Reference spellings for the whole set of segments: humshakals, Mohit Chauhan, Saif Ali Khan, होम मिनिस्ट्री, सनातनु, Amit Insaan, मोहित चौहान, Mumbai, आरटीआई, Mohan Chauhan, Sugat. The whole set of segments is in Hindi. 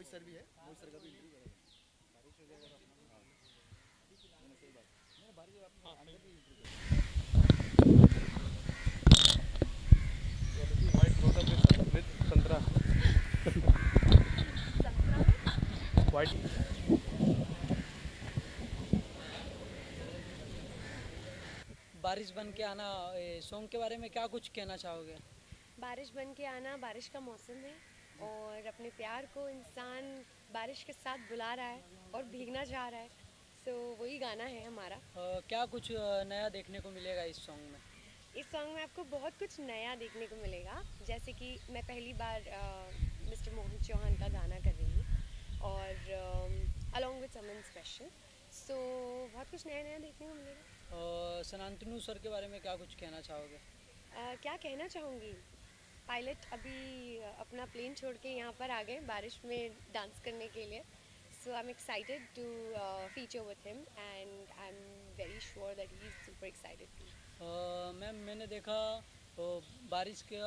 मोहित सर भी है, मोहित सर का भी बारिश बन के आना। सॉन्ग के बारे में क्या कुछ कहना चाहोगे? बारिश बन के आना, बारिश का मौसम है और अपने प्यार को इंसान बारिश के साथ बुला रहा है और भीगना चाह रहा है, सो वही गाना है हमारा। क्या कुछ नया देखने को मिलेगा इस सॉन्ग में? इस सॉन्ग में आपको बहुत कुछ नया देखने को मिलेगा, जैसे कि मैं पहली बार मिस्टर मोहन चौहान का गाना कर रही हूँ और along with someone special, so बहुत कुछ नया देखने को मिलेगा। और सनातनु सर के बारे में क्या कुछ कहना चाहोगे? क्या कहना चाहूँगी, पायलट अभी अपना प्लेन छोड़ के यहाँ पर आ गए बारिश में डांस करने के लिए, so I am excited to feature with him and I am very sure that he is super excited too. Ma'am मैंने देखा बारिश के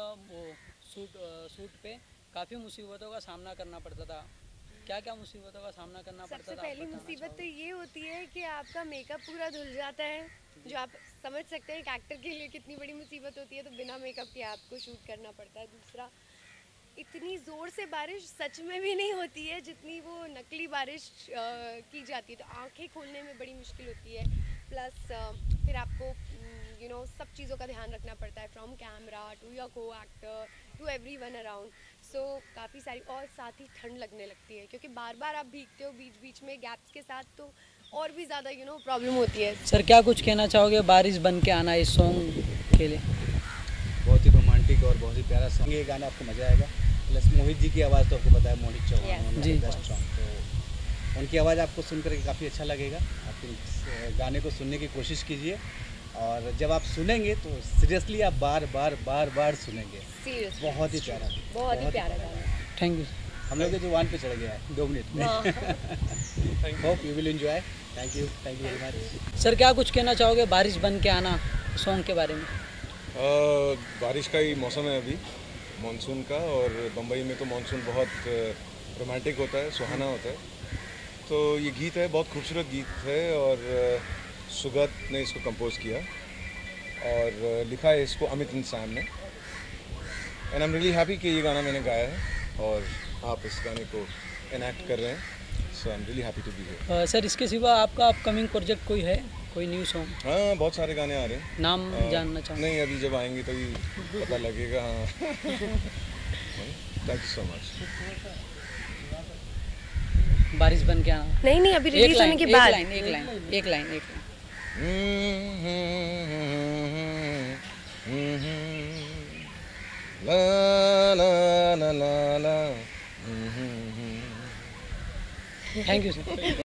शूट पे काफ़ी मुसीबतों का सामना करना पड़ता था, क्या क्या मुसीबतों का सामना करना पड़ता था? सबसे पहली मुसीबत तो ये होती है कि आपका मेकअप पूरा धुल जाता है, जो आप समझ सकते हैं एक एक्टर के लिए कितनी बड़ी मुसीबत होती है, तो बिना मेकअप के आपको शूट करना पड़ता है। दूसरा, इतनी ज़ोर से बारिश सच में भी नहीं होती है जितनी वो नकली बारिश की जाती है, तो आंखें खोलने में बड़ी मुश्किल होती है। प्लस फिर आपको यू नो सब चीज़ों का ध्यान रखना पड़ता है, फ्रॉम कैमरा टू योर को actor to everyone around, so काफ़ी सारी। और साथ ही ठंड लगने लगती है क्योंकि बार बार आप भीगते हो बीच बीच में गैप्स के साथ, तो और भी ज़्यादा यू नो प्रॉब्लम होती है। सर क्या कुछ कहना चाहोगे बारिश बन के आना इस सॉन्ग के लिए? बहुत ही रोमांटिक और बहुत ही प्यारा सॉन्ग, ये गाना आपको मज़ा आएगा। प्लस मोहित जी की आवाज़ तो आपको पता है, मोहित चौहान जी बेस्ट सॉन्ग, तो उनकी आवाज़ आपको सुनकर काफ़ी अच्छा लगेगा। आप इस गाने को सुनने की कोशिश कीजिए और जब आप सुनेंगे तो सीरियसली आप बार बार बार बार सुनेंगे। बहुत ही प्यारा, बहुत ही प्यारा गाना। Thank you. हम लोग तो वन पे चढ़ गया है 2 मिनट में। Hope you will enjoy. Thank you, thank you very much. Sir क्या कुछ कहना चाहोगे बारिश बन के आना सॉन्ग के बारे में? बारिश का ही मौसम है अभी, मानसून का, और बम्बई में तो मानसून बहुत रोमांटिक होता है, सुहाना होता है। तो ये गीत है, बहुत खूबसूरत गीत है और सुगत ने इसको कंपोज किया और लिखा है इसको अमित इंसान ने। And I am really happy कि ये गाना मैंने गाया है और आप इस गाने को एनैक्ट कर रहे हैं, so I am really happy to be here. Sir इसके सिवा आपका अपकमिंग प्रोजेक्ट कोई है, कोई न्यू सॉन्ग? हाँ, बहुत सारे गाने आ रहे हैं, नाम जानना चाहूँगा? नहीं, अभी जब आएंगे तभी तो पता लगेगा। हाँ, थैंक यू सो मच। बारिश बन के आना? नहीं नहीं, अभी रिलीज होने के बाद। एक लाइन ला ला ला ला ला। Thank you sir.